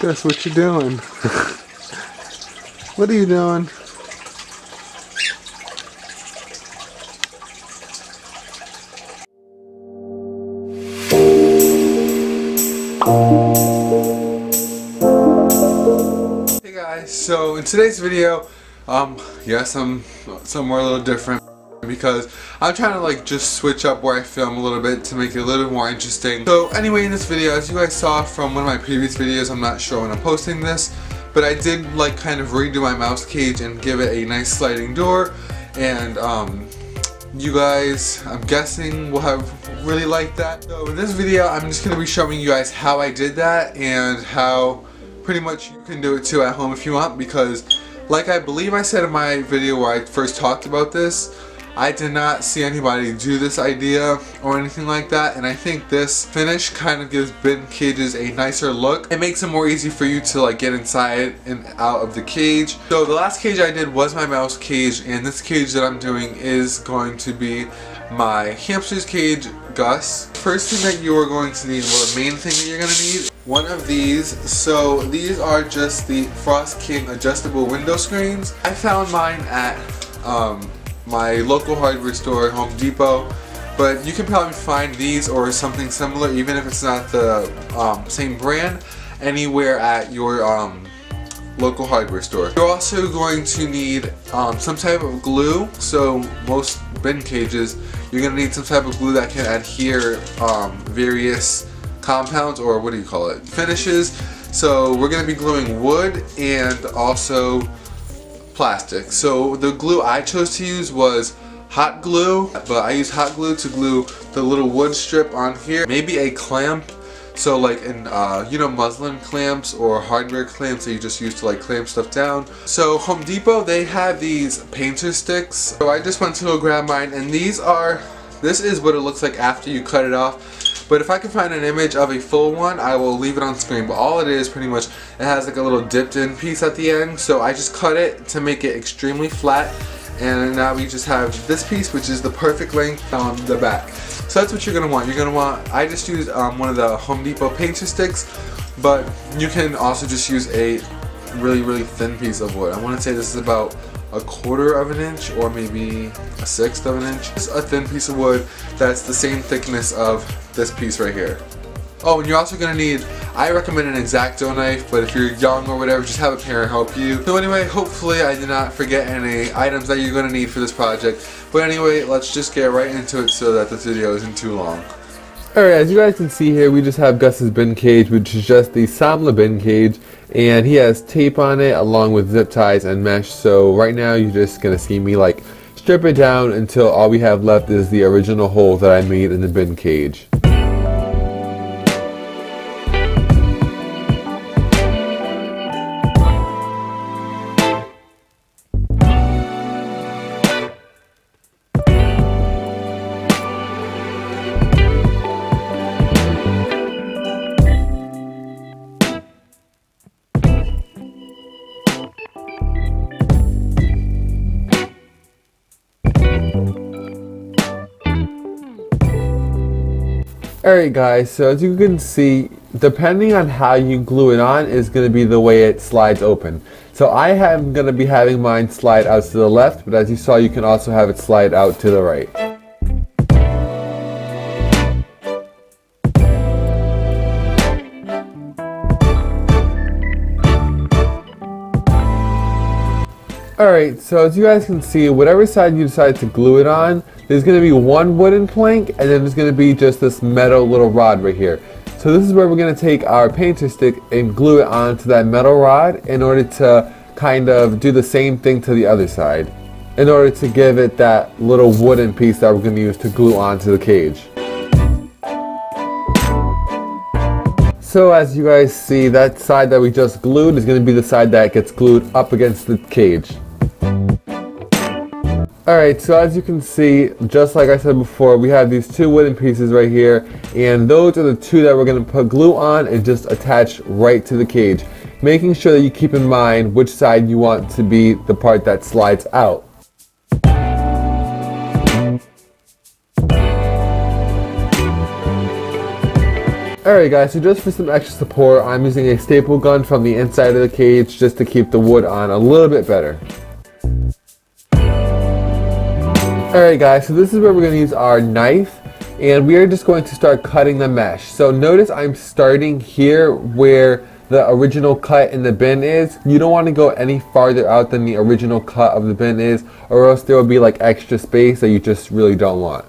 That's what you're doing. What are you doing? Hey guys, so in today's video, yes, I'm somewhere a little different because I'm trying to like just switch up where I film a little bit to make it a little bit more interesting. So anyway, in this video, as you guys saw from one of my previous videos, I'm not sure when I'm posting this, but I did like kind of redo my mouse cage and give it a nice sliding door, and you guys, I'm guessing, will have really liked that. So in this video, I'm just going to be showing you guys how I did that and how pretty much you can do it too at home if you want, because like I believe I said in my video where I first talked about this, I did not see anybody do this idea or anything like that, and I think this finish kind of gives bin cages a nicer look. It makes it more easy for you to like get inside and out of the cage. So the last cage I did was my mouse cage, and this cage that I'm doing is going to be my hamster's cage, Gus. First thing that you are going to need, well, the main thing that you're going to need, one of these. So these are just the Frost King adjustable window screens. I found mine at my local hardware store, Home Depot, but you can probably find these or something similar, even if it's not the same brand, anywhere at your local hardware store. You're also going to need some type of glue. So most bin cages, you're going to need some type of glue that can adhere various compounds, or what do you call it, finishes. So we're going to be gluing wood and also plastic. So the glue I chose to use was hot glue, but I use hot glue to glue the little wood strip on here. Maybe a clamp, so like in you know, muslin clamps or hardware clamps that you just use to like clamp stuff down. So Home Depot, they have these painter sticks, so I just went to go grab mine, and these are, this is what it looks like after you cut it off, but if I can find an image of a full one, I will leave it on screen. But all it is, pretty much, it has like a little dipped in piece at the end, so I just cut it to make it extremely flat, and now we just have this piece, which is the perfect length on the back. So that's what you're gonna want. You're gonna want, I just used one of the Home Depot painter sticks, but you can also just use a really thin piece of wood. I want to say this is about a quarter of an inch, or maybe a sixth of an inch. It's a thin piece of wood that's the same thickness of this piece right here. Oh, and you're also going to need, I recommend an X-Acto knife, but if you're young or whatever, just have a parent help you. So anyway, hopefully I did not forget any items that you're going to need for this project. But anyway, let's just get right into it so that this video isn't too long. Alright, as you guys can see here, we just have Gus's bin cage, which is just the Samla bin cage, and he has tape on it along with zip ties and mesh. So right now you're just going to see me like strip it down until all we have left is the original hole that I made in the bin cage. Alright guys, so as you can see, depending on how you glue it on is going to be the way it slides open. So I am going to be having mine slide out to the left, but as you saw, you can also have it slide out to the right. Alright, so as you guys can see, whatever side you decide to glue it on, there's going to be one wooden plank, and then there's going to be just this metal little rod right here. So this is where we're going to take our painter stick and glue it onto that metal rod in order to kind of do the same thing to the other side, in order to give it that little wooden piece that we're going to use to glue onto the cage. So as you guys see, that side that we just glued is going to be the side that gets glued up against the cage. Alright, so as you can see, just like I said before, we have these two wooden pieces right here, and those are the two that we're going to put glue on and just attach right to the cage, making sure that you keep in mind which side you want to be the part that slides out. Alright guys, so just for some extra support, I'm using a staple gun from the inside of the cage just to keep the wood on a little bit better. Alright guys, so this is where we're going to use our knife, and we are just going to start cutting the mesh. So notice I'm starting here where the original cut in the bin is. You don't want to go any farther out than the original cut of the bin is, or else there will be like extra space that you just really don't want.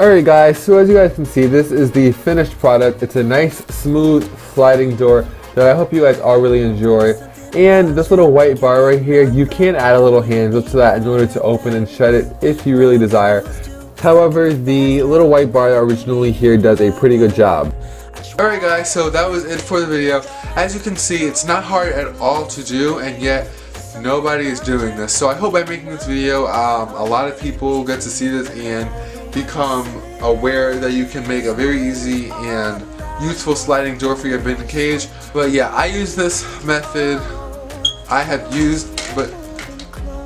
Alright guys, so as you guys can see, this is the finished product. It's a nice smooth sliding door that I hope you guys all really enjoy. And this little white bar right here, you can add a little handle to that in order to open and shut it if you really desire. However, the little white bar originally here does a pretty good job. Alright guys, so that was it for the video. As you can see, it's not hard at all to do, and yet nobody is doing this. So I hope by making this video, a lot of people get to see this and become aware that you can make a very easy and useful sliding door for your bin cage. But yeah, I use this method. I have used, but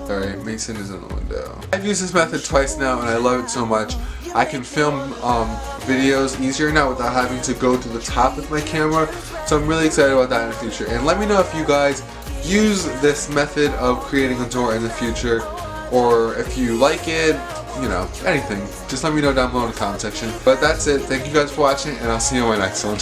sorry, Mason is in the window. I've used this method twice now and I love it so much. I can film videos easier now without having to go to the top with my camera, so I'm really excited about that in the future. And let me know if you guys use this method of creating a door in the future, or if you like it, you know, anything. Just let me know down below in the comment section. But that's it. Thank you guys for watching, and I'll see you in my next one.